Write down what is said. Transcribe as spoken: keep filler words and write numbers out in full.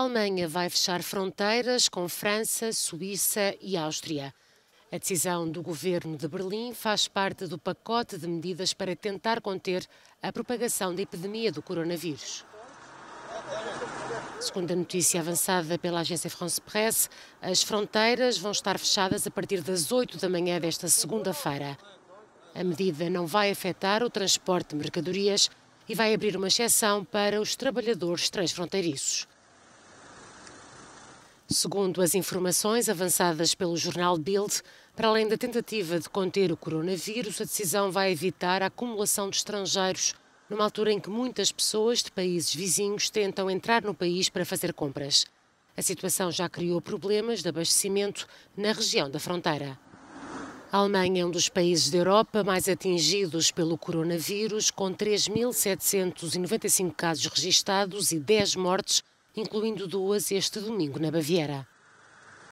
a Alemanha vai fechar fronteiras com França, Suíça e Áustria. A decisão do governo de Berlim faz parte do pacote de medidas para tentar conter a propagação da epidemia do coronavírus. Segundo a notícia avançada pela Agence France Press, as fronteiras vão estar fechadas a partir das oito da manhã desta segunda-feira. A medida não vai afetar o transporte de mercadorias e vai abrir uma exceção para os trabalhadores transfronteiriços. Segundo as informações avançadas pelo jornal Bild, para além da tentativa de conter o coronavírus, a decisão vai evitar a acumulação de estrangeiros, numa altura em que muitas pessoas de países vizinhos tentam entrar no país para fazer compras. A situação já criou problemas de abastecimento na região da fronteira. A Alemanha é um dos países da Europa mais atingidos pelo coronavírus, com três mil setecentos e noventa e cinco casos registados e dez mortes, incluindo duas este domingo na Baviera.